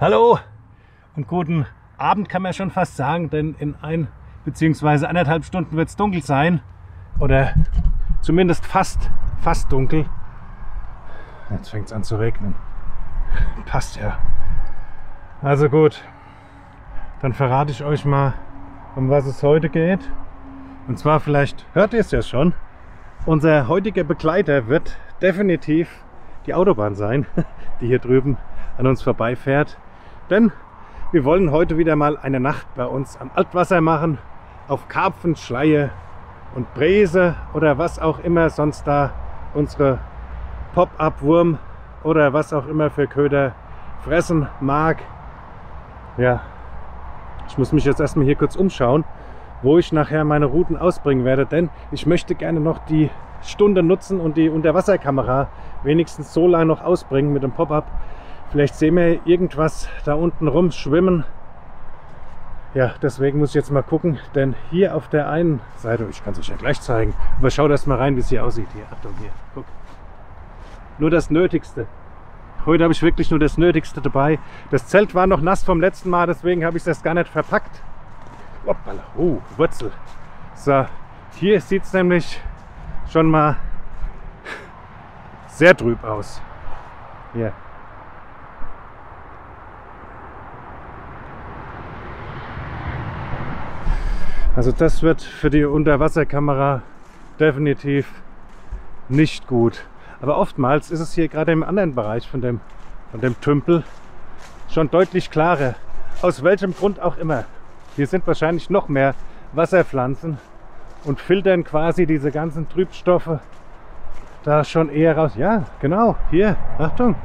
Hallo und guten Abend kann man schon fast sagen, denn in 1 bzw. 1,5 Stunden wird es dunkel sein oder zumindest fast dunkel. Jetzt fängt es an zu regnen. Passt ja. Also gut, dann verrate ich euch mal, um was es heute geht. Und zwar, vielleicht hört ihr es ja schon, unser heutiger Begleiter wird definitiv die Autobahn sein, die hier drüben an uns vorbeifährt. Denn wir wollen heute wieder mal eine Nacht bei uns am Altwasser machen, auf Karpfen, Schleie und Brese oder was auch immer sonst da unsere Pop-up-Wurm oder was auch immer für Köder fressen mag. Ja, ich muss mich jetzt erstmal hier kurz umschauen, wo ich nachher meine Routen ausbringen werde, denn ich möchte gerne noch die Stunde nutzen und die Unterwasserkamera wenigstens so lange noch ausbringen mit dem Pop-up. Vielleicht sehen wir irgendwas da unten rum schwimmen. Ja, deswegen muss ich jetzt mal gucken, denn hier auf der einen Seite, ich kann es euch ja gleich zeigen, aber schaut erst mal rein, wie es hier aussieht. Hier, Achtung, hier, guck. Nur das Nötigste. Heute habe ich wirklich nur das Nötigste dabei. Das Zelt war noch nass vom letzten Mal, deswegen habe ich das gar nicht verpackt. Hoppala, Wurzel. So, hier sieht es nämlich schon mal sehr trüb aus. Hier. Also das wird für die Unterwasserkamera definitiv nicht gut. Aber oftmals ist es hier gerade im anderen Bereich von dem Tümpel schon deutlich klarer. Aus welchem Grund auch immer. Hier sind wahrscheinlich noch mehr Wasserpflanzen und filtern quasi diese ganzen Trübstoffe da schon eher raus. Ja, genau, hier, Achtung,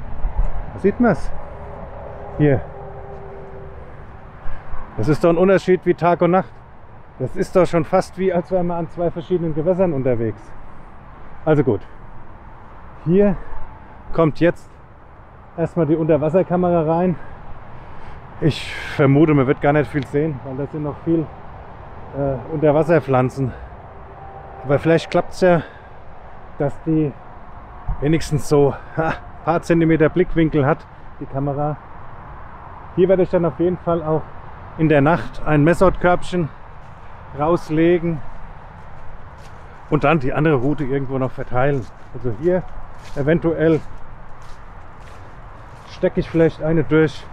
da sieht man es. Hier. Das ist doch ein Unterschied wie Tag und Nacht. Das ist doch schon fast wie, als wären wir an zwei verschiedenen Gewässern unterwegs. Also gut. Hier kommt jetzt erstmal die Unterwasserkamera rein. Ich vermute, man wird gar nicht viel sehen, weil da sind noch viel Unterwasserpflanzen. Aber vielleicht klappt es ja, dass die wenigstens so ein paar Zentimeter Blickwinkel hat, die Kamera. Hier werde ich dann auf jeden Fall auch in der Nacht ein Method-Körbchen rauslegen und dann die andere Route irgendwo noch verteilen. Also hier eventuell stecke ich vielleicht eine durch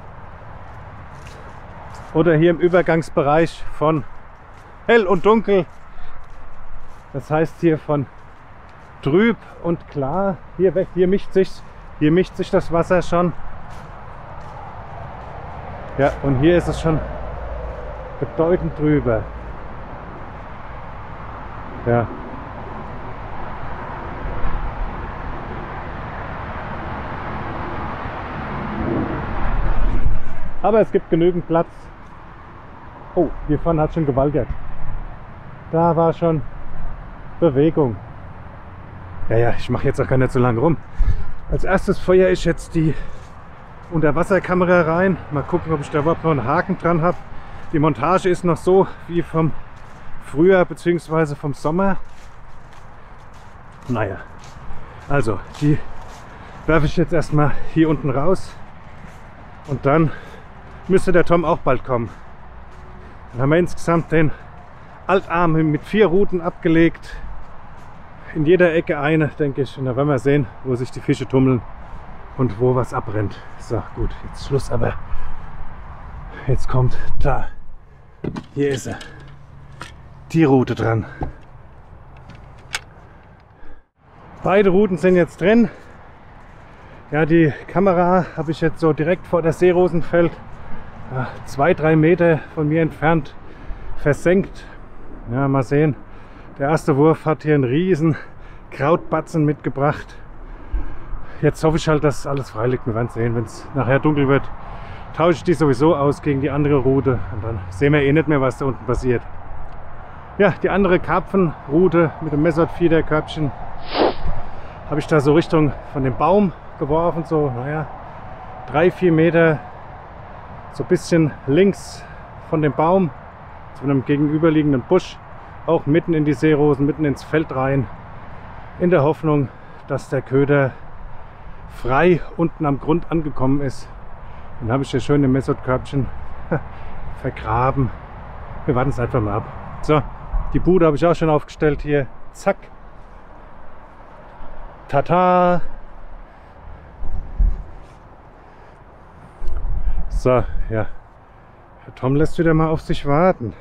oder hier im Übergangsbereich von hell und dunkel, das heißt hier von trüb und klar, hier weg, hier mischt sich das Wasser schon. Ja, und hier ist es schon bedeutend drüber. Ja. Aber es gibt genügend Platz. Oh, hier vorne hat schon gewalkert. Da war schon Bewegung. Ja, ich mache jetzt auch gar nicht so lange rum. Als erstes feuere ich jetzt die Unterwasserkamera rein. Mal gucken, ob ich da überhaupt noch einen Haken dran habe. Die Montage ist noch so wie vom Frühjahr bzw. vom Sommer. Naja, also die werfe ich jetzt erstmal hier unten raus und dann müsste der Tom auch bald kommen. Dann haben wir insgesamt den Altarm mit 4 Routen abgelegt. In jeder Ecke eine, denke ich. Und da werden wir sehen, wo sich die Fische tummeln und wo was abbrennt. So, gut, jetzt Schluss, aber jetzt kommt da. Hier ist er. Die Route dran. Beide Routen sind jetzt drin. Ja, die Kamera habe ich jetzt so direkt vor der Seerosenfeld 2-3 Meter von mir entfernt versenkt. Ja, mal sehen. Der erste Wurf hat hier einen riesen Krautbatzen mitgebracht. Jetzt hoffe ich halt, dass alles frei liegt. Wir werden sehen, wenn es nachher dunkel wird, tausche ich die sowieso aus gegen die andere Route und dann sehen wir eh nicht mehr, was da unten passiert. Ja, die andere Karpfenroute mit dem Method-Feeder-Körbchen habe ich da so Richtung von dem Baum geworfen, so, naja, 3-4 Meter, so ein bisschen links von dem Baum, zu einem gegenüberliegenden Busch, auch mitten in die Seerosen, mitten ins Feld rein, in der Hoffnung, dass der Köder frei unten am Grund angekommen ist Dann habe ich das schöne Method-Körbchen vergraben. Wir warten es einfach mal ab. So, die Bude habe ich auch schon aufgestellt hier. Zack. Tata. So, ja. Herr Tom lässt wieder mal auf sich warten.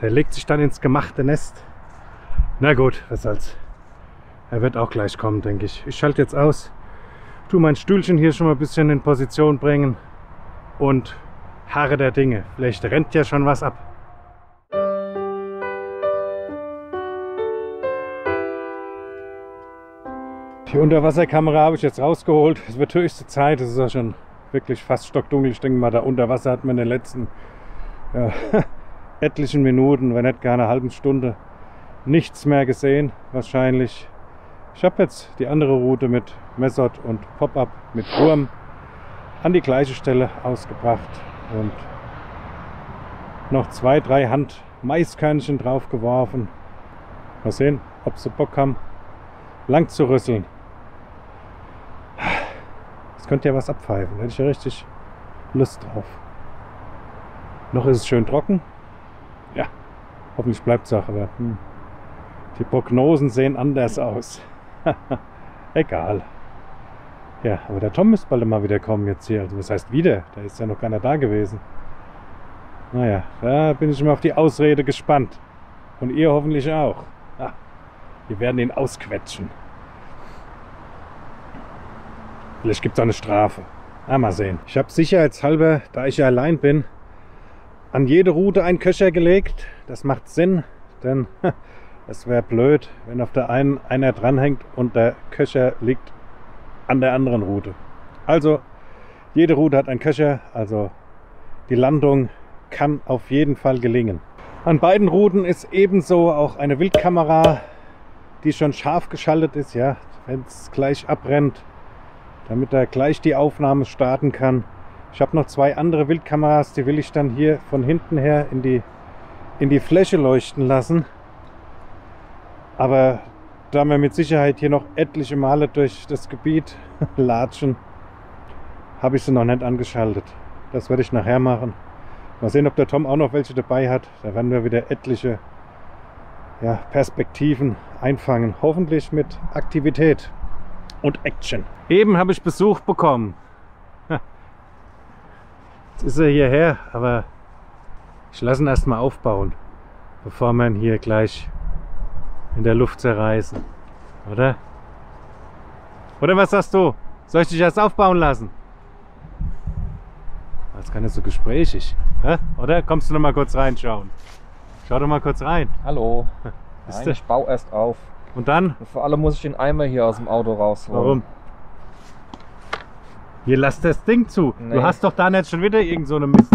Der legt sich dann ins gemachte Nest. Na gut, was soll's. Er wird auch gleich kommen, denke ich. Ich schalte jetzt aus. Tu mein Stühlchen hier schon mal ein bisschen in Position bringen. Und harre der Dinge. Vielleicht rennt ja schon was ab. Die Unterwasserkamera habe ich jetzt rausgeholt. Es wird höchste Zeit. Es ist ja schon wirklich fast stockdunkel. Ich denke mal, da unter Wasser hat man in den letzten etlichen Minuten, wenn nicht gar eine halbe Stunde, nichts mehr gesehen. Wahrscheinlich. Ich habe jetzt die andere Route mit Method und Pop-up mit Wurm an die gleiche Stelle ausgebracht und noch 2, 3 Hand Maiskörnchen drauf geworfen. Mal sehen, ob sie Bock haben, lang zu rüsseln. Es könnte ja was abpfeifen, da hätte ich ja richtig Lust drauf. Noch ist es schön trocken. Ja, hoffentlich bleibt es auch, aber die Prognosen sehen anders aus. Egal. Ja, aber der Tom müsste bald mal wieder kommen jetzt hier. Also was heißt wieder? Da ist ja noch keiner da gewesen. Naja, da bin ich mal auf die Ausrede gespannt. Und ihr hoffentlich auch. Ah, wir werden ihn ausquetschen. Vielleicht gibt es auch eine Strafe. Ah, mal sehen. Ich habe sicherheitshalber, da ich ja allein bin, an jede Route einen Köcher gelegt. Das macht Sinn, denn es wäre blöd, wenn auf der einen einer dranhängt und der Köcher liegt an der anderen Route. Also, jede Route hat einen Köcher, also die Landung kann auf jeden Fall gelingen. An beiden Routen ist ebenso auch eine Wildkamera, die schon scharf geschaltet ist, ja, wenn es gleich abbrennt, damit er gleich die Aufnahme starten kann. Ich habe noch 2 andere Wildkameras, die will ich dann hier von hinten her in die Fläche leuchten lassen. Aber da wir mit Sicherheit hier noch etliche Male durch das Gebiet latschen, habe ich sie noch nicht angeschaltet. Das werde ich nachher machen. Mal sehen, ob der Tom auch noch welche dabei hat. Da werden wir wieder etliche Perspektiven einfangen. Hoffentlich mit Aktivität und Action. Eben habe ich Besuch bekommen. Jetzt ist er hierher, aber ich lasse ihn erstmal aufbauen, bevor man hier gleich in der Luft zerreißen, oder? Oder was sagst du? Soll ich dich erst aufbauen lassen? Das kann jetzt so gesprächig, oder? Kommst du noch mal kurz reinschauen? Schau doch mal kurz rein. Hallo. Nein, ich baue erst auf. Und dann? Und vor allem muss ich den Eimer hier aus dem Auto rausholen. Warum? Hier lass das Ding zu. Nee. Du hast doch da nicht schon wieder irgend so eine Mist.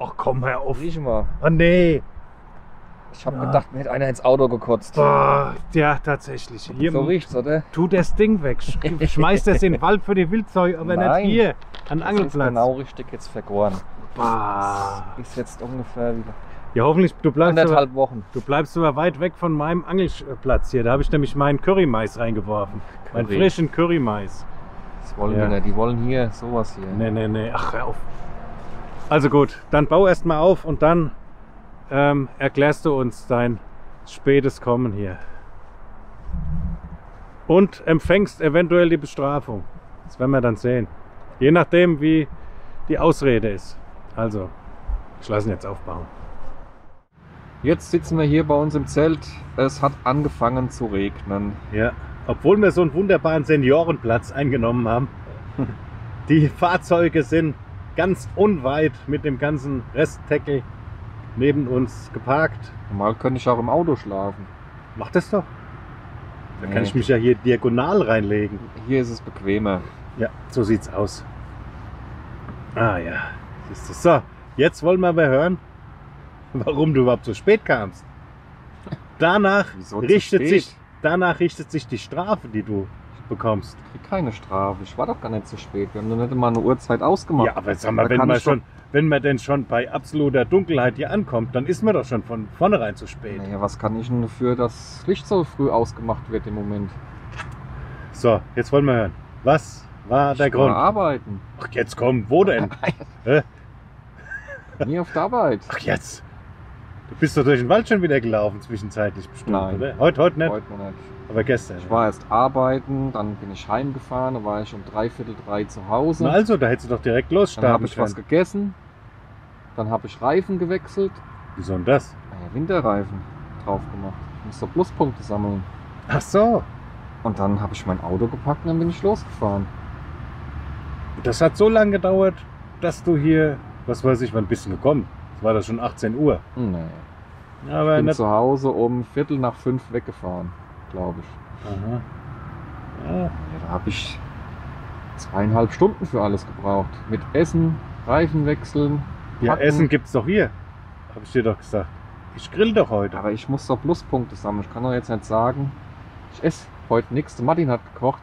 Ach komm, hör auf. Riech mal. Oh nee. Ich habe gedacht, mir hätte einer ins Auto gekotzt. Boah, ja, tatsächlich. Hier so riecht's, oder? Tu das Ding weg. Schmeiß das in den Wald für die Wildzeug, aber nein, nicht hier. An den Angelplatz. Das ist genau richtig jetzt vergoren. Boah. Das ist jetzt ungefähr wieder. Ja, hoffentlich, du bleibst. Anderthalb Wochen. Du bleibst aber weit weg von meinem Angelplatz hier. Da habe ich nämlich meinen Currymais reingeworfen. Meinen frischen Currymais. Das wollen wir nicht. Die wollen hier sowas hier. Nee, nee, nee. Ach, hör auf. Also gut, dann bau erst mal auf und dann erklärst du uns dein spätes Kommen hier und empfängst eventuell die Bestrafung. Das werden wir dann sehen, je nachdem wie die Ausrede ist. Also, ich lasse ihn jetzt aufbauen. Jetzt sitzen wir hier bei uns im Zelt. Es hat angefangen zu regnen. Ja, obwohl wir so einen wunderbaren Seniorenplatz eingenommen haben. Die Fahrzeuge sind ganz unweit mit dem ganzen Restteckel neben uns geparkt. Normal könnte ich auch im Auto schlafen. Mach das doch. Da kann ich mich ja hier diagonal reinlegen. Hier ist es bequemer. Ja, so sieht's aus. Ah ja, siehst du. So, jetzt wollen wir mal hören, warum du überhaupt so spät kamst. Danach richtet sich die Strafe, die du bekommst. Ich krieg keine Strafe. Ich war doch gar nicht so spät. Wir haben doch nicht mal eine Uhrzeit ausgemacht. Ja, aber jetzt haben wir, wenn man denn schon bei absoluter Dunkelheit hier ankommt, dann ist man doch schon von vornherein zu spät. Naja, was kann ich denn dafür, dass Licht so früh ausgemacht wird im Moment? So, jetzt wollen wir hören, was war der Grund. Arbeiten. Ach, jetzt komm, wo denn? Nie auf der Arbeit. Ach, jetzt. Du bist doch durch den Wald schon wieder gelaufen, zwischenzeitlich bestimmt, nein, oder? Heute nicht? Heute noch nicht. Aber gestern. Ich war erst arbeiten, dann bin ich heimgefahren, da war ich um 2:45 zu Hause. Na also, da hättest du doch direkt losstarten. Dann habe ich was gegessen, dann habe ich Reifen gewechselt. Wieso denn das? Ja, Winterreifen drauf gemacht. Ich muss doch Pluspunkte sammeln. Ach so. Und dann habe ich mein Auto gepackt und dann bin ich losgefahren. Das hat so lange gedauert, dass du hier, was weiß ich, wann bist du gekommen? War das schon 18 Uhr? Nee. Aber ich bin zu Hause um 4:45 weggefahren, glaube ich. Aha. Ja. Ja, da habe ich 2,5 Stunden für alles gebraucht. Mit Essen, Reifen wechseln. Ja, packen. Essen gibt's doch hier. Habe ich dir doch gesagt. Ich grill doch heute. Aber ich muss doch Pluspunkte sammeln. Ich kann doch jetzt nicht sagen, ich esse heute nichts. Martin hat gekocht.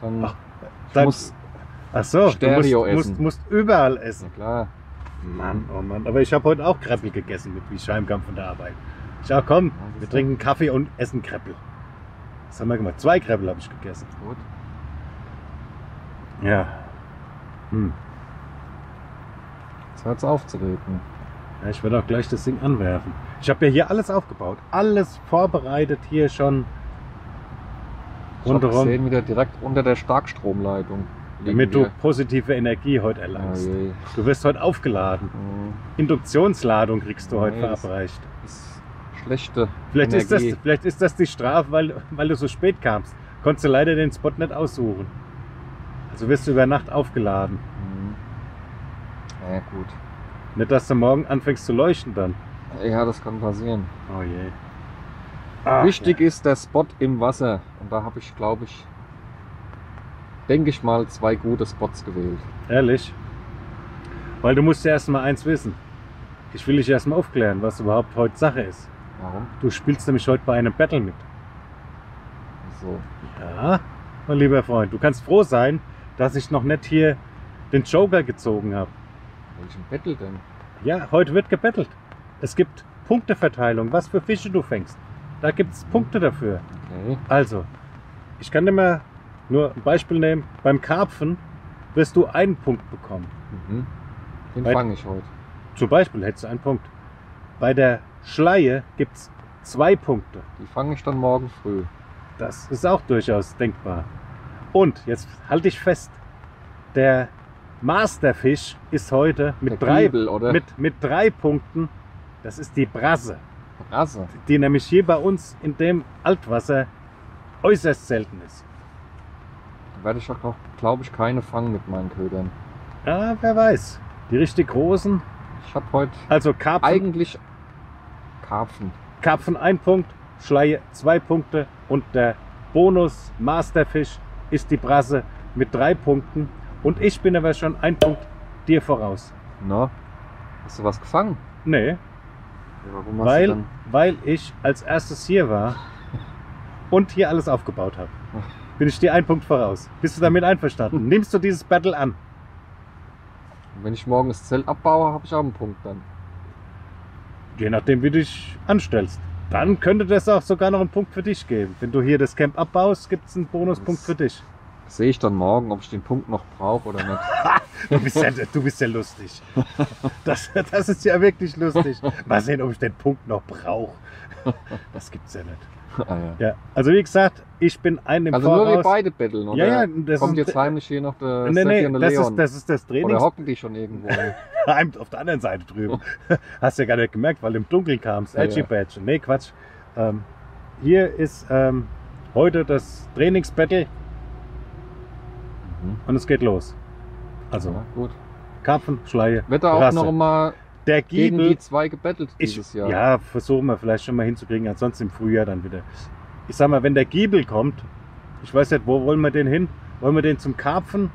Dann du musst überall essen. Ja, klar. Mann, oh Mann. Aber ich habe heute auch Kreppel gegessen mit wie Scheimkampf von der Arbeit. Ich sag, komm, wir trinken Kaffee und essen Kreppel. Das haben wir gemacht. 2 Kreppel habe ich gegessen. Gut. Ja. Hm. Jetzt hört's aufzureden. Ja, ich werde auch gleich das Ding anwerfen. Ich habe ja hier alles aufgebaut. Alles vorbereitet hier schon. Ich habe gesehen, wieder direkt unter der Starkstromleitung. Damit du positive Energie heute erlangst. Okay. Du wirst heute aufgeladen. Mhm. Induktionsladung kriegst du heute verabreicht. Ist schlechte Energie. Vielleicht ist das die Strafe, weil du so spät kamst. Konntest du leider den Spot nicht aussuchen. Also wirst du über Nacht aufgeladen. Mhm. Ja, gut. Nicht, dass du morgen anfängst zu leuchten dann. Ja, das kann passieren. Oh je. Ach, wichtig ist der Spot im Wasser. Und da habe ich, glaube ich, denke ich mal, 2 gute Spots gewählt. Ehrlich? Weil du musst ja erstmal eins wissen. Ich will dich erstmal aufklären, was überhaupt heute Sache ist. Warum? Du spielst nämlich heute bei einem Battle mit. Ach so. Ja, mein lieber Freund, du kannst froh sein, dass ich noch nicht hier den Joker gezogen habe. Welchen Battle denn? Ja, heute wird gebettelt. Es gibt Punkteverteilung, was für Fische du fängst. Da gibt es Punkte dafür. Okay. Also, ich kann dir mal nur ein Beispiel nehmen, beim Karpfen wirst du einen Punkt bekommen. Mhm. Den fange ich heute. Zum Beispiel hättest du einen Punkt. Bei der Schleie gibt es 2 Punkte. Die fange ich dann morgen früh. Das ist auch durchaus denkbar. Und jetzt halte ich fest, der Masterfisch ist heute mit drei Punkten, das ist die Brasse. Brasse? Die nämlich hier bei uns in dem Altwasser äußerst selten ist. Werde ich doch, glaube ich, keine fangen mit meinen Ködern. Ja, wer weiß. Die richtig großen. Ich habe heute also Karpfen, eigentlich Karpfen. Karpfen 1 Punkt, Schleie 2 Punkte und der Bonus Masterfisch ist die Brasse mit 3 Punkten. Und ich bin aber schon 1 Punkt dir voraus. Na, hast du was gefangen? Nee. Ja, warum hast du denn? Weil ich als erstes hier war und hier alles aufgebaut habe. Bin ich dir 1 Punkt voraus. Bist du damit einverstanden? Nimmst du dieses Battle an? Und wenn ich morgen das Zelt abbaue, habe ich auch einen Punkt dann. Je nachdem, wie du dich anstellst. Dann könnte das auch sogar noch einen Punkt für dich geben. Wenn du hier das Camp abbaust, gibt es einen Bonuspunkt für dich. Sehe ich dann morgen, ob ich den Punkt noch brauche oder nicht. du bist ja lustig. Das ist ja wirklich lustig. Mal sehen, ob ich den Punkt noch brauche. Das gibt's ja nicht. Ah, ja. Ja, also wie gesagt, ich bin einem also voraus. Also nur wir beide betteln, oder? Ja, ja, das kommt jetzt heimlich hier noch der Steffi und der Leon. Das ist das Training. Oder hocken die schon irgendwo? Auf der anderen Seite drüben. Hast ja gar nicht gemerkt, weil im Dunkeln kam's. Edgy Badge. Ja. Nee, Quatsch. Hier ist heute das Trainingsbattle. Mhm. Und es geht los. Also ja, gut. Karpfen, Schleie, Wetter auch noch mal. Der Giebel, gegen die 2 gebettelt dieses Jahr. Ja, versuchen wir vielleicht schon mal hinzukriegen, ansonsten im Frühjahr dann wieder. Ich sag mal, wenn der Giebel kommt, ich weiß nicht, wo wollen wir den hin? Wollen wir den zum Karpfen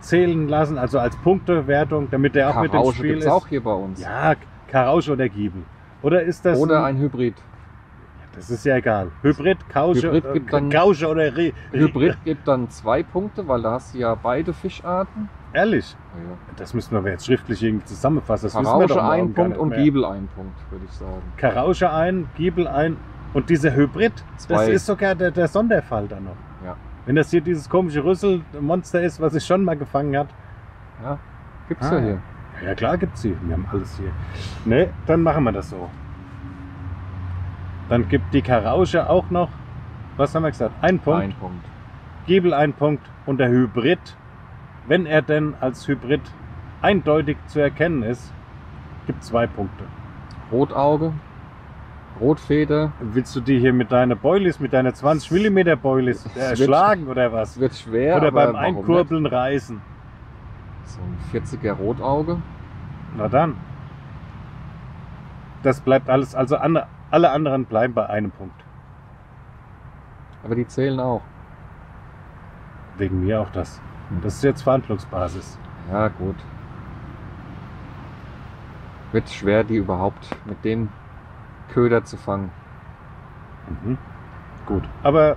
zählen lassen, also als Punktewertung, damit der auch mit dem Spiel ist? Karausche auch hier bei uns. Ja, Karausche oder Giebel. Oder ist das? Oder ein Hybrid. Das ist ja egal. Hybrid, Kausche, Kausche oder Re. Hybrid gibt dann 2 Punkte, weil da hast du ja beide Fischarten. Ehrlich? Ja. Das müssen wir jetzt schriftlich irgendwie zusammenfassen. Das Karausche 1 Punkt und Giebel 1 Punkt, würde ich sagen. Karausche 1, Giebel 1 und dieser Hybrid, 2. Das ist sogar der Sonderfall dann noch. Ja. Wenn das hier dieses komische Rüsselmonster ist, was ich schon mal gefangen hat. Ja, gibt's ja hier. Ja klar gibt's hier. Wir haben alles hier. Ne, dann machen wir das so. Dann gibt die Karausche auch noch, was haben wir gesagt? Ein Punkt. Ein Punkt. Giebel ein Punkt und der Hybrid, wenn er denn als Hybrid eindeutig zu erkennen ist, gibt 2 Punkte. Rotauge, Rotfeder. Willst du die hier mit deiner Boilies, mit deiner 20 mm Boilies erschlagen oder was? Wird schwer. Oder beim Einkurbeln nicht? Reißen. So ein 40er Rotauge. Na dann. Das bleibt alles, also alle anderen bleiben bei 1 Punkt. Aber die zählen auch. Wegen mir auch das. Das ist jetzt Verhandlungsbasis. Ja, gut. Wird schwer, die überhaupt mit dem Köder zu fangen. Mhm. Gut. Aber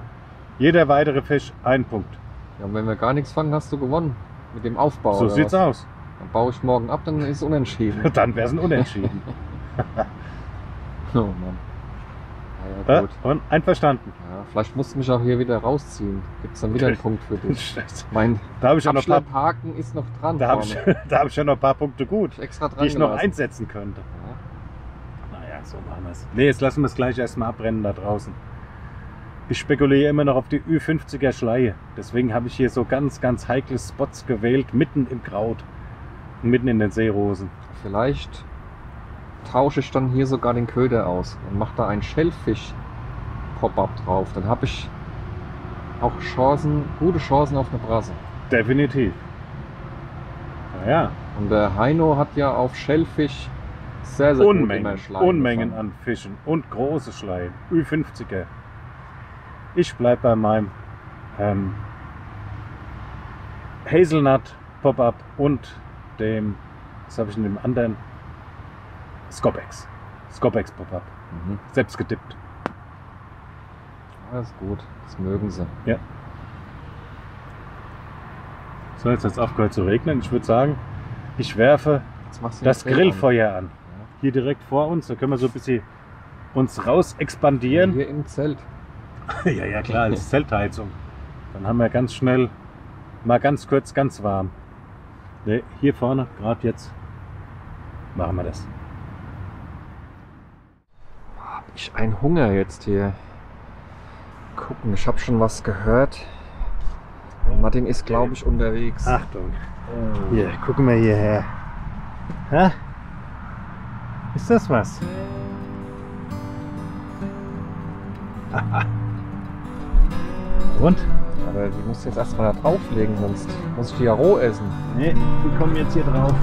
jeder weitere Fisch 1 Punkt. Ja, und wenn wir gar nichts fangen, hast du gewonnen. Mit dem Aufbau. So sieht's aus. Dann baue ich morgen ab, dann ist es unentschieden. Dann wäre es ein Unentschieden. Oh Mann. Ja, gut. Und einverstanden. Ja, vielleicht musst du mich auch hier wieder rausziehen. Gibt es dann wieder einen Punkt für dich? Mein Abschlepphaken ist noch dran. Da habe ich, ja noch ein paar Punkte gut, die ich noch einsetzen könnte. Ja. Naja, so machen wir es. Nee, jetzt lassen wir es gleich erstmal abbrennen da draußen. Ich spekuliere immer noch auf die Ü50er Schleie. Deswegen habe ich hier so ganz, ganz heikle Spots gewählt, mitten im Kraut und mitten in den Seerosen. Vielleicht tausche ich dann hier sogar den Köder aus und mache da einen Schellfisch-Pop-up drauf. Dann habe ich auch Chancen, gute Chancen auf eine Brasse. Definitiv. Naja. Und der Heino hat ja auf Schellfisch sehr, sehr Unmengen an Fischen und große Schleien. Ü50er. Ich bleibe bei meinem Hazelnut-Pop-up und dem, was habe ich in dem anderen? SCOPEX. SCOPEX Pop-up. Mhm. Selbst getippt. Alles gut, das mögen sie. Ja. So, jetzt hat es aufgehört zu regnen. Ich würde sagen, ich werfe das Grillfeuer an. Ja. Hier direkt vor uns. Da können wir so ein bisschen uns raus expandieren. Hier im Zelt. Ja, ja, klar, das ist Zeltheizung. Dann haben wir ganz schnell, mal ganz kurz, ganz warm. Ne, hier vorne, gerade jetzt, machen wir das. Ich ein Hunger jetzt hier. Gucken, ich habe schon was gehört. Martin ist, glaube ich, unterwegs. Achtung. Hier, gucken wir hierher. Ha? Ist das was? Und? Aber die muss jetzt erstmal da drauflegen, sonst muss ich die ja roh essen. Nee, die kommen jetzt hier drauf.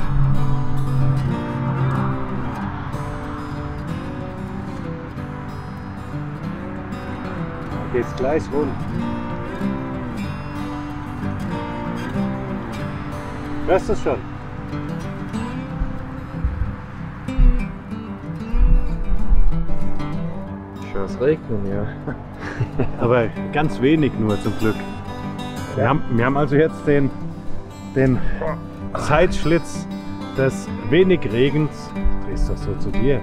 Geht's gleich rund. Hörst du es schon? Ich höre es regnen, ja. Aber ganz wenig nur zum Glück. Wir haben also jetzt den Zeitschlitz des wenig Regens. Du drehst doch so zu dir.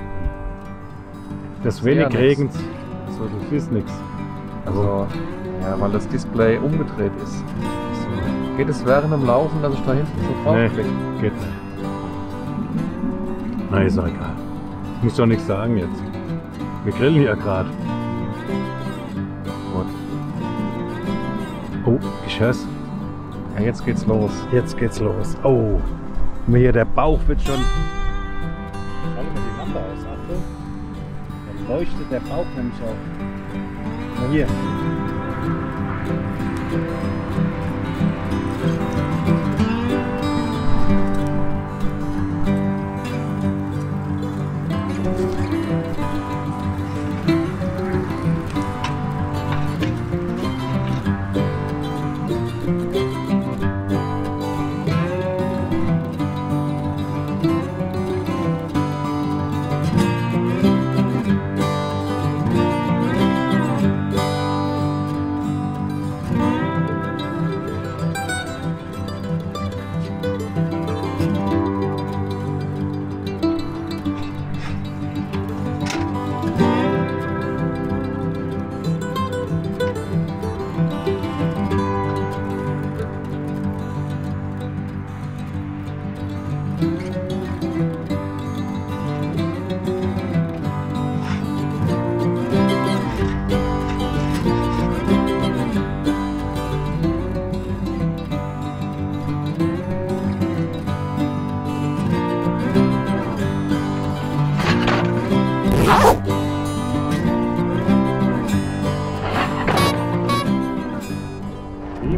Des wenig Regens. So, du siehst nichts. Also, ja, weil das Display umgedreht ist. So. Geht es während dem Laufen, dass ich da hinten so draufklicke? Nee, geht nicht. Na, ist doch egal. Ich muss doch nichts sagen jetzt. Wir grillen ja gerade. Gut. Oh, ich hör's. Ja, jetzt geht's los. Jetzt geht's los. Oh, mir der Bauch wird schon... Ich schalte mal die Lampe aus, Achtung. Dann leuchtet der Bauch nämlich auch. Hier.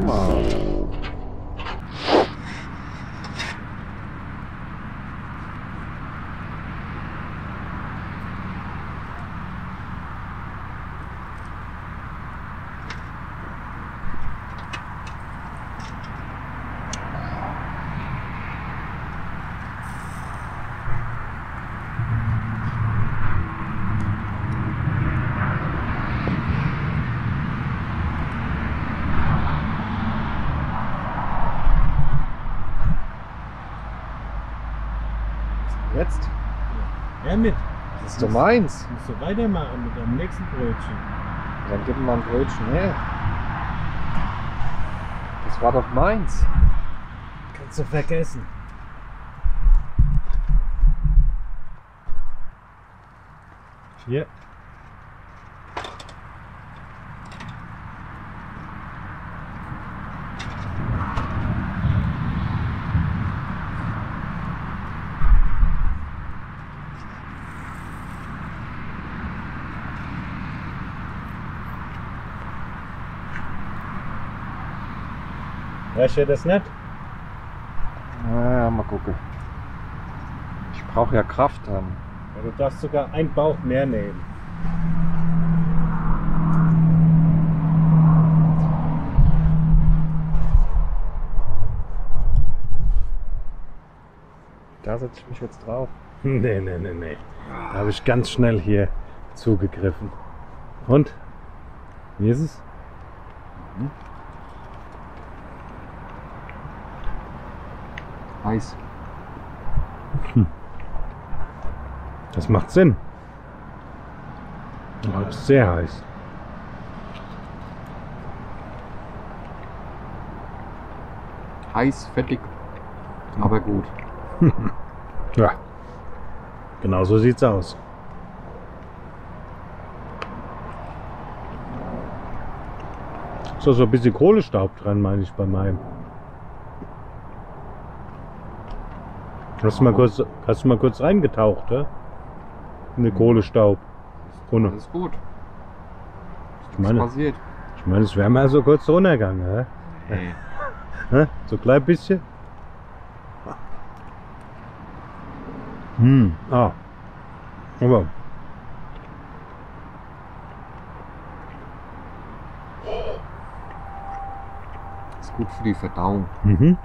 prima. Jetzt? Ja, mit. Das ist doch meins. Musst du weitermachen mit deinem nächsten Brötchen. Dann gib mir mal ein Brötchen her. Das war doch meins. Kannst du vergessen. Hier. Weißt du das nicht? Naja, mal gucken. Ich brauche ja Kraft haben. Ja, du darfst sogar einen Bauch mehr nehmen. Da setze ich mich jetzt drauf. Nee, nee, nee, nee. Da habe ich ganz schnell hier zugegriffen. Und? Wie ist es? Mhm. Heiß. Hm. Das macht Sinn. Aber es ist sehr heiß. Heiß, fettig, aber gut. Ja, genau so sieht's aus. Ist da so ein bisschen Kohlestaub dran, meine ich, bei meinem. Hast du mal kurz reingetaucht, ne? In den Kohlestaub. Ohne. Alles gut. Was passiert? Ich meine, es wäre mal so kurz runtergegangen, ne? Hey. So ein klein bisschen. Hm, ah. Aber. Das ist gut für die Verdauung. Mhm.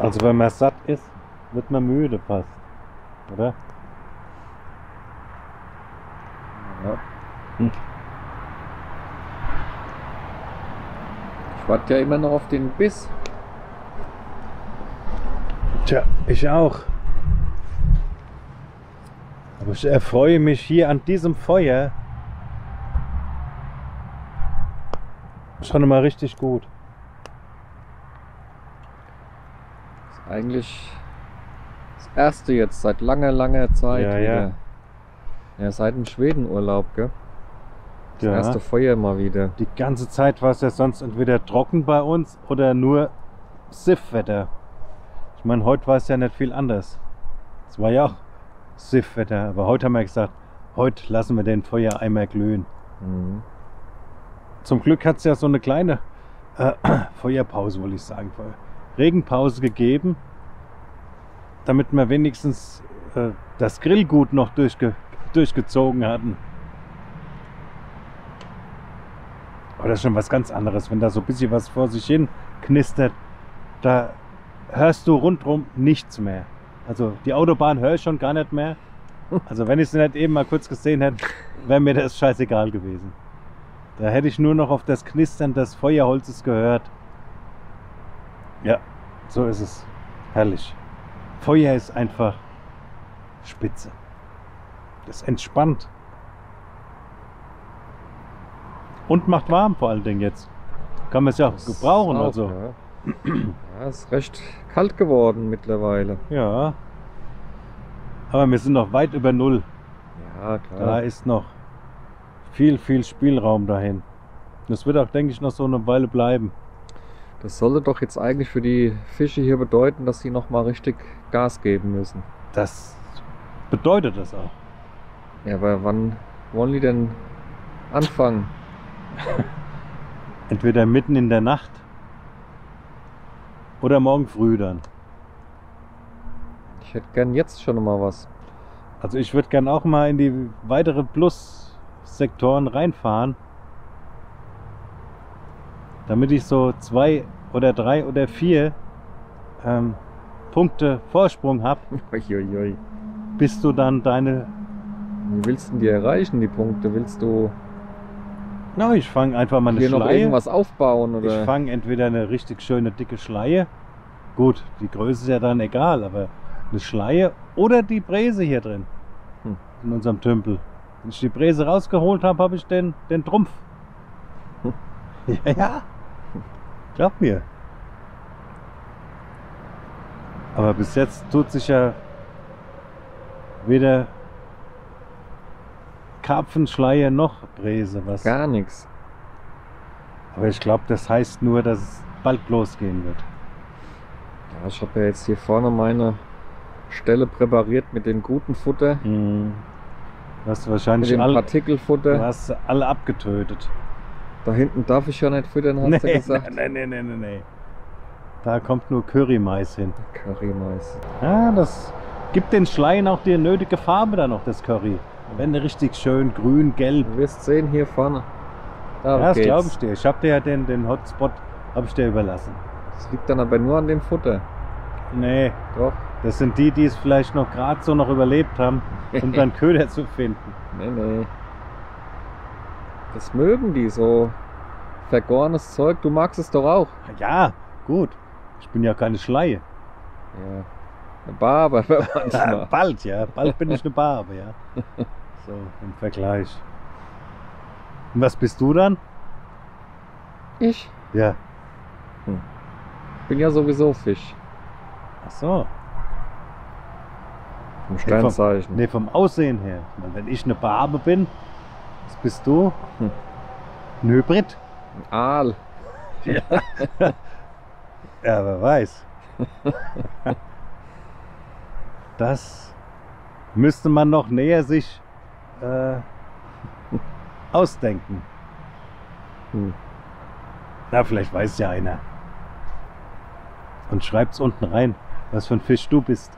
Also wenn man satt ist, wird man müde fast, oder? Ja. Hm. Ich warte ja immer noch auf den Biss. Tja, ich auch. Aber ich erfreue mich hier an diesem Feuer schon immer richtig gut. Eigentlich das erste jetzt seit langer, langer Zeit. Ja, wieder. Ja. Ja, seit dem Schwedenurlaub, gell? Das ja. Erste Feuer mal wieder. Die ganze Zeit war es ja sonst entweder trocken bei uns oder nur Siffwetter. Ich meine, heute war es ja nicht viel anders. Es war ja auch Siffwetter, aber heute haben wir gesagt, heute lassen wir den Feuereimer glühen. Mhm. Zum Glück hat es ja so eine kleine Feuerpause, wollte ich sagen. Regenpause gegeben, damit wir wenigstens das Grillgut noch durchgezogen hatten. Aber das ist schon was ganz anderes, wenn da so ein bisschen was vor sich hin knistert, da hörst du rundherum nichts mehr. Also die Autobahn höre ich schon gar nicht mehr. Also wenn ich sie nicht eben mal kurz gesehen hätte, wäre mir das scheißegal gewesen. Da hätte ich nur noch auf das Knistern des Feuerholzes gehört. Ja, so ist es. Herrlich. Feuer ist einfach spitze. Das entspannt. Und macht warm vor allen Dingen jetzt. Kann man es ja auch gebrauchen. Auch, also. Ja. Ja, ist recht kalt geworden mittlerweile. Ja. Aber wir sind noch weit über Null. Ja, klar. Da ist noch viel Spielraum dahin. Das wird auch, denke ich, noch so eine Weile bleiben. Das sollte doch jetzt eigentlich für die Fische hier bedeuten, dass sie nochmal richtig Gas geben müssen. Das bedeutet das auch. Ja, aber wann wollen die denn anfangen? Entweder mitten in der Nacht oder morgen früh dann. Ich hätte gern jetzt schon mal was. Also ich würde gern auch mal in die weitere Plus-Sektoren reinfahren, damit ich so 2 oder 3 oder 4 Punkte Vorsprung habe. Bis du dann deine... Wie willst du die erreichen, die Punkte? Willst du... Na, ich fange einfach mal eine Schleie. Hier noch irgendwas aufbauen, oder? Ich fange entweder eine richtig schöne, dicke Schleie. Gut, die Größe ist ja dann egal, aber eine Schleie oder die Bräse hier drin. In unserem Tümpel. Wenn ich die Bräse rausgeholt habe, habe ich den Trumpf. Ja. Glaub mir. Aber bis jetzt tut sich ja weder Karpfenschleie noch Bräse was. Gar nichts. Aber ich glaube, das heißt nur, dass es bald losgehen wird. Ja, ich habe ja jetzt hier vorne meine Stelle präpariert mit dem guten Futter. Hast du wahrscheinlich mit dem Partikelfutter. Du hast alle abgetötet. Da hinten darf ich ja nicht füttern, hast du gesagt? Nein. Da kommt nur Currymais hin. Currymais. Ja, das gibt den Schleien auch die nötige Farbe dann noch, das Curry. Wenn richtig schön grün, gelb. Du wirst sehen hier vorne. Da ja, das glaube ich dir. Ich habe dir ja den Hotspot habe ich dir überlassen. Das liegt dann aber nur an dem Futter. Nee. Doch. Das sind die es vielleicht noch gerade so noch überlebt haben, um dann Köder zu finden. Nee. Das mögen die, so vergorenes Zeug. Du magst es doch auch. Ja, gut. Ich bin ja keine Schleie. Ja. Eine Barbe manchmal. Bald, ja. Bald bin ich eine Barbe, ja. So, im Vergleich. Und was bist du dann? Ich? Ja. Bin ja sowieso Fisch. Ach so. Vom Sternzeichen. Nee, vom Aussehen her. Ich meine, wenn ich eine Barbe bin, was bist du? Ein Hybrid. Ein Aal. Ja. Ja, wer weiß. Das müsste man noch näher sich ausdenken. Na, vielleicht weiß ja einer. Und schreibt's unten rein, was für ein Fisch du bist.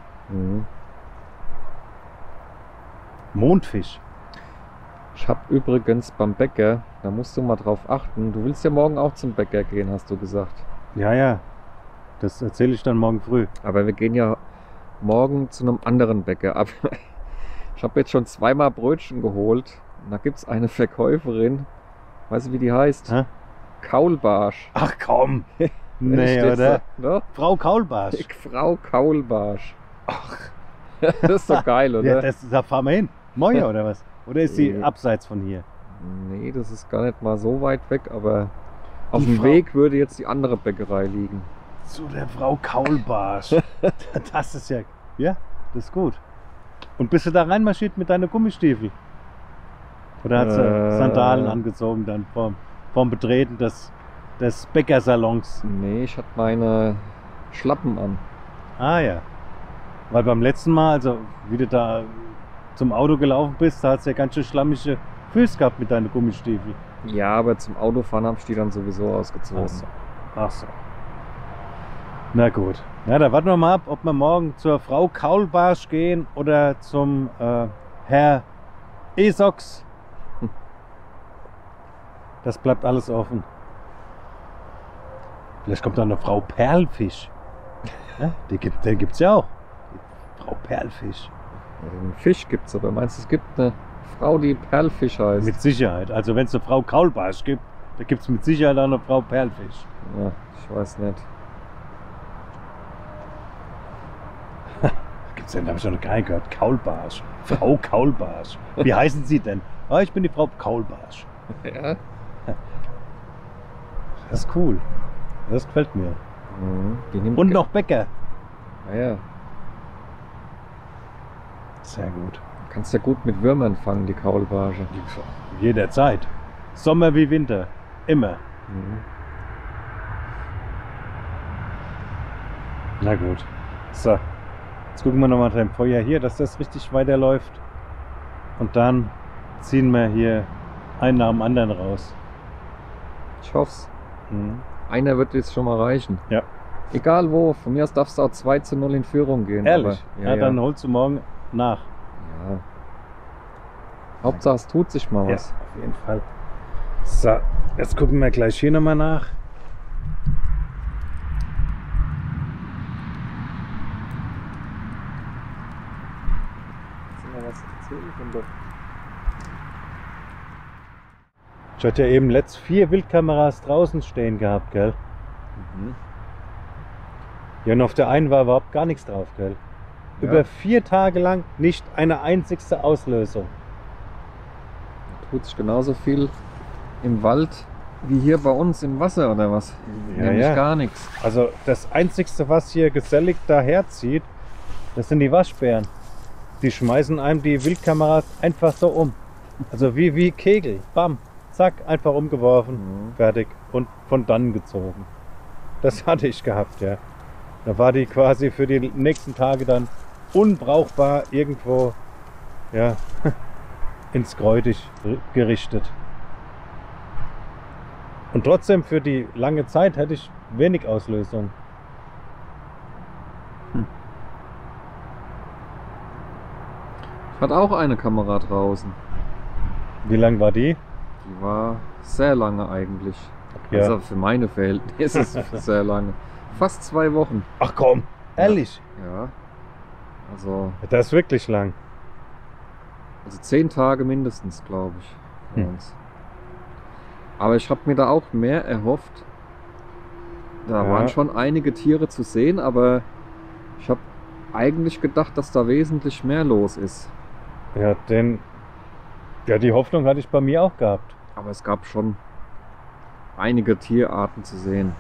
Mondfisch. Ich habe übrigens beim Bäcker, da musst du mal drauf achten, du willst ja morgen auch zum Bäcker gehen, hast du gesagt. Ja, das erzähle ich dann morgen früh. Aber wir gehen ja morgen zu einem anderen Bäcker ab. Ich habe jetzt schon zweimal Brötchen geholt. Und da gibt es eine Verkäuferin. Weißt du, wie die heißt? Hä? Kaulbarsch. Ach komm! Nee, oder? So, ne? Frau Kaulbarsch. Frau Kaulbarsch. Ach. Das ist doch geil, oder? Ja, da fahren wir hin. Moja, oder was? Oder ist die abseits von hier? Nee, das ist gar nicht mal so weit weg, aber auf dem Weg würde jetzt die andere Bäckerei liegen. Zu der Frau Kaulbarsch. Das ist ja, das ist gut. Und bist du da reinmarschiert mit deinen Gummistiefeln? Oder hat sie Sandalen angezogen dann vom Betreten des Bäckersalons? Nee, ich hatte meine Schlappen an. Ah ja. Weil beim letzten Mal, also wie du da zum Auto gelaufen bist, da hast du ja ganz schön schlammige Füße gehabt mit deinen Gummistiefeln. Ja, aber zum Autofahren habe ich die dann sowieso ausgezogen. Ach so. Na gut, ja, da warten wir mal ab, ob wir morgen zur Frau Kaulbarsch gehen oder zum Herr Esox. Das bleibt alles offen. Vielleicht kommt dann eine Frau Perlfisch. Ja, den gibt es ja auch. Die Frau Perlfisch. Einen Fisch gibt es, aber meinst du, es gibt eine Frau, die Perlfisch heißt. Mit Sicherheit. Also wenn es eine Frau Kaulbarsch gibt, da gibt es mit Sicherheit auch eine Frau Perlfisch. Ja, ich weiß nicht. Gibt's denn? Da habe ich noch keinen gehört. Kaulbarsch. Frau Kaulbarsch. Wie heißen Sie denn? Oh, ich bin die Frau Kaulbarsch. Ja. Das ist cool. Das gefällt mir. Mhm. Und noch Bäcker. Naja. Sehr gut. Du kannst ja gut mit Würmern fangen, die Kaulbarsche. Jederzeit. Sommer wie Winter. Immer. Mhm. Na gut. So. Jetzt gucken wir nochmal beim Feuer hier, dass das richtig weiterläuft. Und dann ziehen wir hier einen nach dem anderen raus. Ich hoffe's. Mhm. Einer wird jetzt schon mal reichen. Ja. Egal wo, von mir aus darfst du auch 2:0 in Führung gehen. Ehrlich? Aber, ja, ja, dann holst du morgen nach. Ja. Hauptsache es tut sich mal was. Ja, auf jeden Fall. So, jetzt gucken wir gleich hier nochmal nach. Ich hatte ja eben letzt 4 Wildkameras draußen stehen gehabt, gell? Mhm. Ja, und auf der einen war überhaupt gar nichts drauf, gell? Ja. Über 4 Tage lang nicht eine einzigste Auslösung. Da tut sich genauso viel im Wald wie hier bei uns im Wasser, oder was? Ja, nämlich ja, gar nichts. Also das einzigste, was hier gesellig daherzieht, das sind die Waschbären. Die schmeißen einem die Wildkameras einfach so um. Also wie Kegel. Bam. Zack, einfach umgeworfen, mhm, fertig und von dann gezogen. Das hatte ich gehabt, ja. Da war die quasi für die nächsten Tage dann unbrauchbar irgendwo, ja, ins Kräutig gerichtet. Und trotzdem für die lange Zeit hatte ich wenig Auslösung. Hm. Hat auch eine Kamera draußen. Wie lang war die? Die war sehr lange eigentlich. Ja. Also für meine Verhältnisse ist es sehr lange. Fast 2 Wochen. Ach komm, ehrlich? Ja. Also. Das ist wirklich lang. Also 10 Tage mindestens, glaube ich. Hm. Aber ich habe mir da auch mehr erhofft. Da ja, waren schon einige Tiere zu sehen, aber ich habe eigentlich gedacht, dass da wesentlich mehr los ist. Ja, denn ja, die Hoffnung hatte ich bei mir auch gehabt. Aber es gab schon einige Tierarten zu sehen.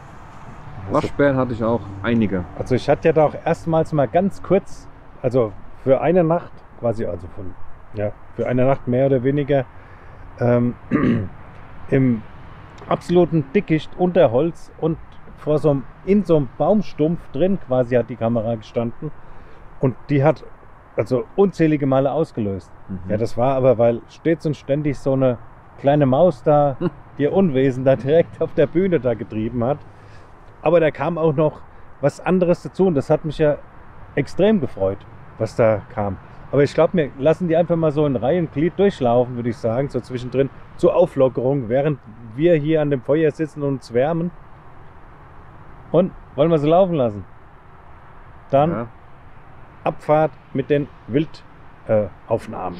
Waschbären hatte ich auch einige. Also ich hatte ja da auch erstmals mal ganz kurz, also für eine Nacht, quasi, also von, ja, für eine Nacht mehr oder weniger, im absoluten Dickicht unter Holz und vor so einem, in so einem Baumstumpf drin quasi hat die Kamera gestanden. Und die hat also unzählige Male ausgelöst. Mhm. Ja, das war aber, weil stets und ständig so eine kleine Maus da ihr Unwesen da direkt auf der Bühne da getrieben hat. Aber da kam auch noch was anderes dazu und das hat mich ja extrem gefreut, was da kam. Aber ich glaube, wir lassen die einfach mal so in Reihe und Glied durchlaufen, würde ich sagen, so zwischendrin zur Auflockerung, während wir hier an dem Feuer sitzen und uns wärmen. Und wollen wir sie laufen lassen? Dann ja, Abfahrt mit den Wildaufnahmen.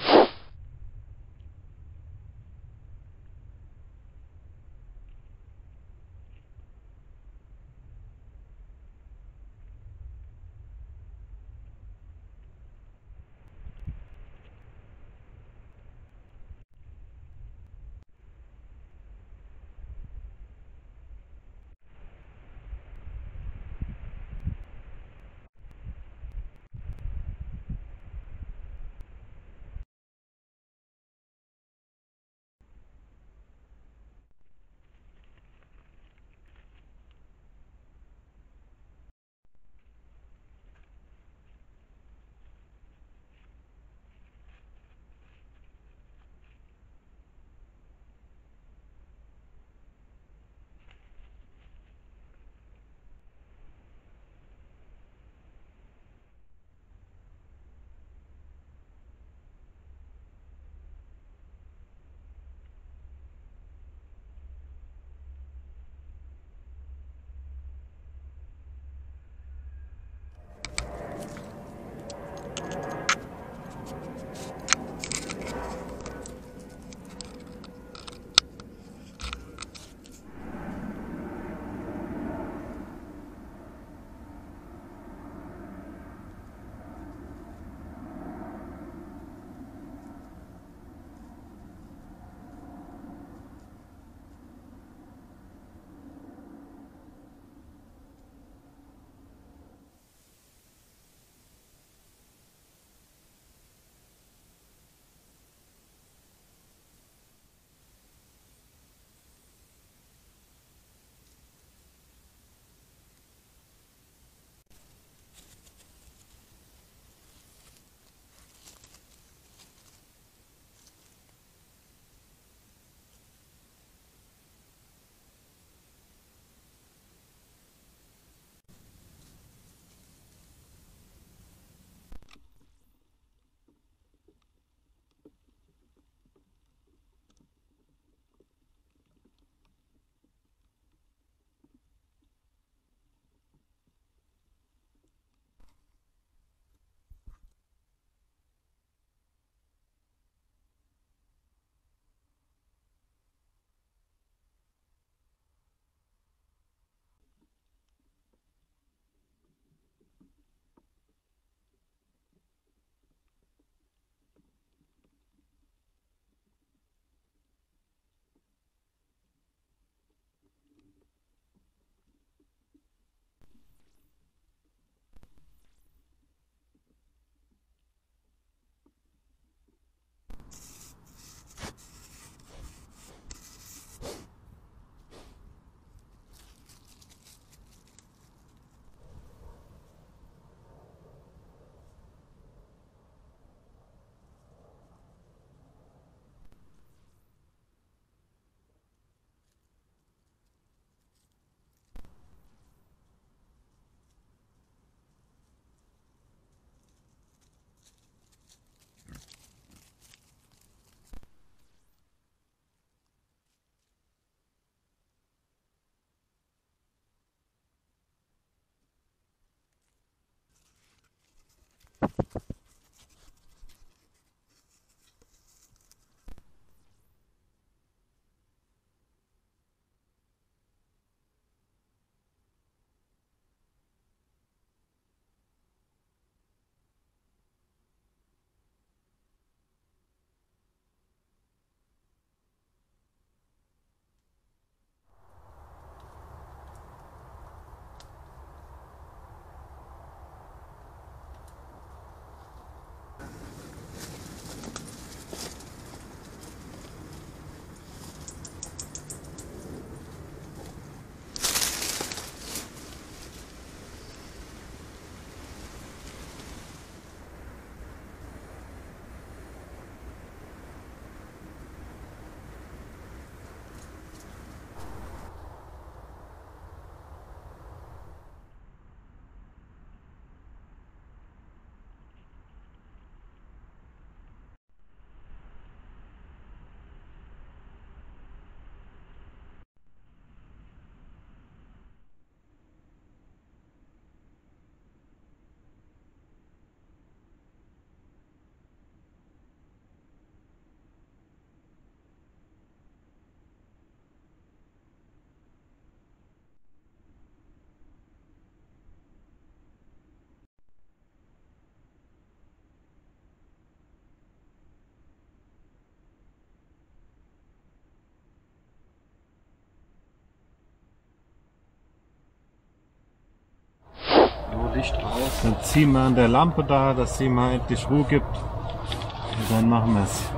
Licht aus, dann ziehen wir an der Lampe da, dass sie mal endlich Ruhe gibt. Und dann machen wir es.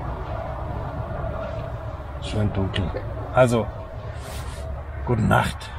Schön dunkel. Also, gute Nacht.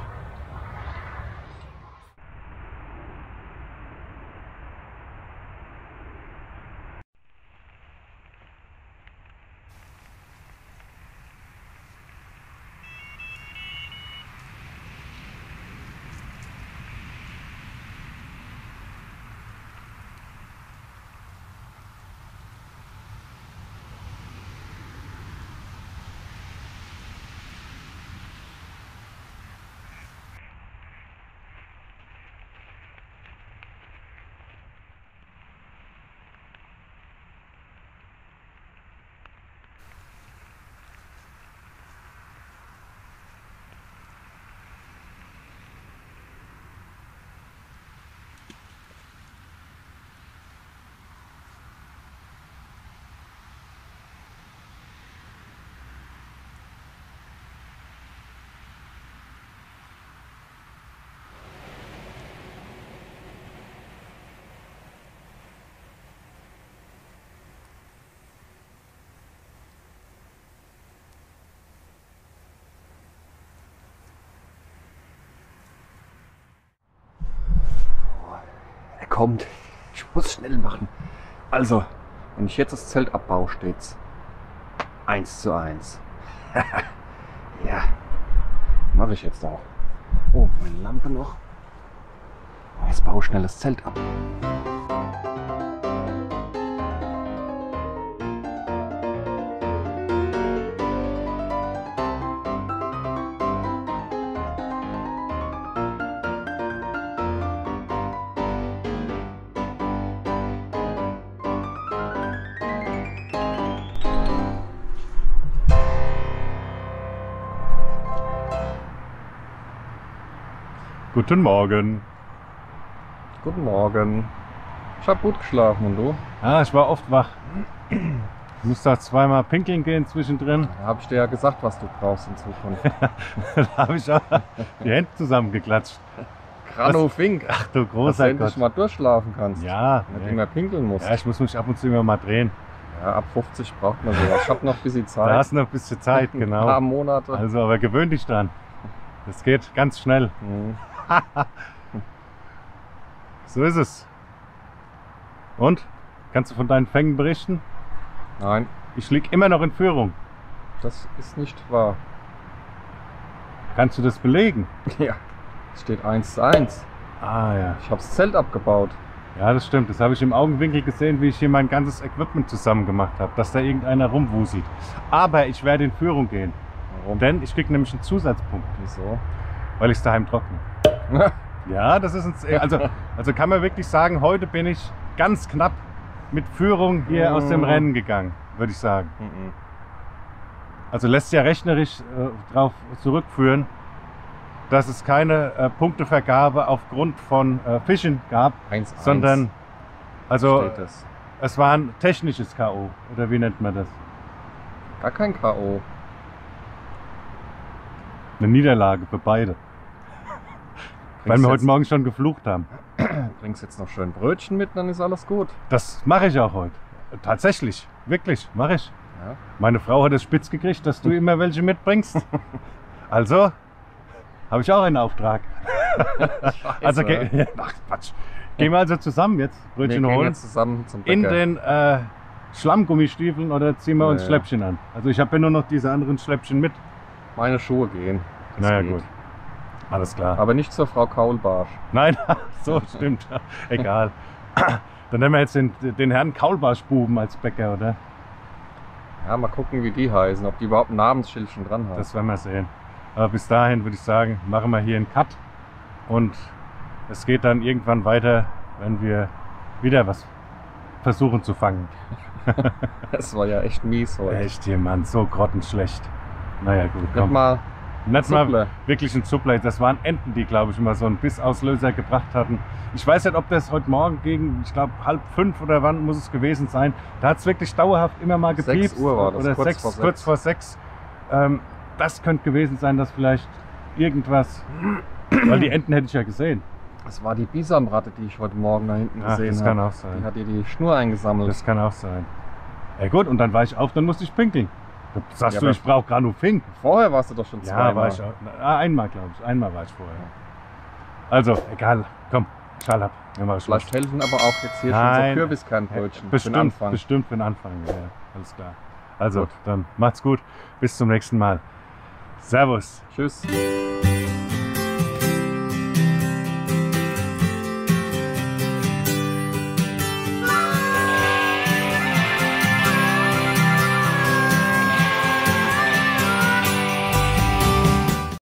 Kommt. Ich muss schnell machen. Also, wenn ich jetzt das Zelt abbaue, steht's 1:1. Ja, mache ich jetzt auch. Oh, meine Lampe noch. Jetzt baue ich schnell das Zelt ab. Guten Morgen. Guten Morgen. Ich habe gut geschlafen, und du? Ja, ich war oft wach. Ich musste da zweimal pinkeln gehen zwischendrin. Da habe ich dir ja gesagt, was du brauchst in Zukunft. Da habe ich auch die Hände zusammengeklatscht. Grano Fink. Ach du großer Gott. Dass du endlich mal durchschlafen kannst. Ja. Wenn du mehr pinkeln musst. Ja, ich muss mich ab und zu immer mal drehen. Ja, ab 50 braucht man sowas. Ich habe noch ein bisschen Zeit. Da hast du noch ein bisschen Zeit, genau. Ein paar Monate. Also, aber gewöhn dich dran. Das geht ganz schnell. Mhm. So ist es. Und? Kannst du von deinen Fängen berichten? Nein. Ich liege immer noch in Führung. Das ist nicht wahr. Kannst du das belegen? Ja. Es steht 1:1. Ah ja. Ich habe das Zelt abgebaut. Ja, das stimmt. Das habe ich im Augenwinkel gesehen, wie ich hier mein ganzes Equipment zusammen gemacht habe, dass da irgendeiner rumwuselt. Aber ich werde in Führung gehen. Warum? Denn ich kriege nämlich einen Zusatzpunkt. Wieso? Weil ich es daheim trockne. Ja, das ist ein, also kann man wirklich sagen, heute bin ich ganz knapp mit Führung hier aus dem Rennen gegangen, würde ich sagen. Also lässt ja rechnerisch darauf zurückführen, dass es keine Punktevergabe aufgrund von Fischen gab, 1-1. Sondern also es war ein technisches K.O. oder wie nennt man das? Gar kein K.O. Eine Niederlage für beide. Weil wir heute Morgen schon geflucht haben. Bringst jetzt noch schön Brötchen mit, dann ist alles gut. Das mache ich auch heute. Tatsächlich, wirklich, mache ich. Ja. Meine Frau hat es spitz gekriegt, dass du immer welche mitbringst. Also habe ich auch einen Auftrag. Also ach, Quatsch. Gehen wir also zusammen jetzt Brötchen holen. Jetzt zusammen zum Bäcker. In den Schlammgummistiefeln oder ziehen wir uns Schläppchen an. Also ich habe ja nur noch diese anderen Schläppchen mit. Meine Schuhe gehen. Das naja, geht. Gut. Alles klar. Aber nicht zur Frau Kaulbarsch. Nein, so stimmt. Egal. Dann nehmen wir jetzt den Herrn Kaulbarsch-Buben als Bäcker, oder? Ja, mal gucken, wie die heißen, ob die überhaupt ein Namensschild schon dran haben. Das werden wir sehen. Aber bis dahin würde ich sagen, machen wir hier einen Cut. Und es geht dann irgendwann weiter, wenn wir wieder was versuchen zu fangen. Das war ja echt mies heute. Echt hier, Mann, so grottenschlecht. Naja, gut, komm. Nicht mal wirklich ein Suppler. Das waren Enten, die, glaube ich, immer so einen Bissauslöser gebracht hatten. Ich weiß nicht, ob das heute Morgen gegen, ich glaube, 5:30 oder wann muss es gewesen sein. Da hat es wirklich dauerhaft immer mal gepiepst. 6 Uhr war das, oder kurz vor 6. Das könnte gewesen sein, dass vielleicht irgendwas, weil die Enten hätte ich ja gesehen. Das war die Bisamratte, die ich heute Morgen da hinten gesehen habe. Das kann auch sein. Die hat dir die Schnur eingesammelt. Das kann auch sein. Ja gut, und dann war ich auf, dann musste ich pinkeln. Da sagst du, ich brauche Granufin. Vorher warst du doch schon zweimal. Ja, war ich auch. Na, einmal, glaube ich. Einmal war ich vorher. Also, egal. Komm, Schall ab. Vielleicht helfen aber auch jetzt hier schon so Kürbiskernbrötchen. Bestimmt, bestimmt für den Anfang. Ja, alles klar. Also, gut. Dann macht's gut. Bis zum nächsten Mal. Servus. Tschüss.